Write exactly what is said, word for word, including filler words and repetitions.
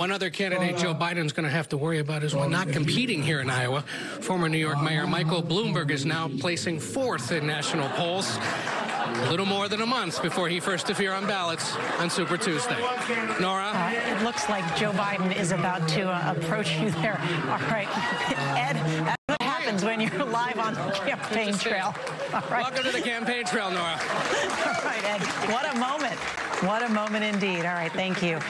One other candidate Joe Biden's going to have to worry about is one not competing here in Iowa. Former New York Mayor Michael Bloomberg is now placing fourth in national polls. A little more than a month before he first appears on ballots on Super Tuesday. Nora? Uh, it looks like Joe Biden is about to uh, approach you there. All right. Ed, that's what happens when you're live on the campaign trail. All right. Welcome to the campaign trail, Nora. All right, Ed. What a moment. What a moment indeed. All right. Thank you.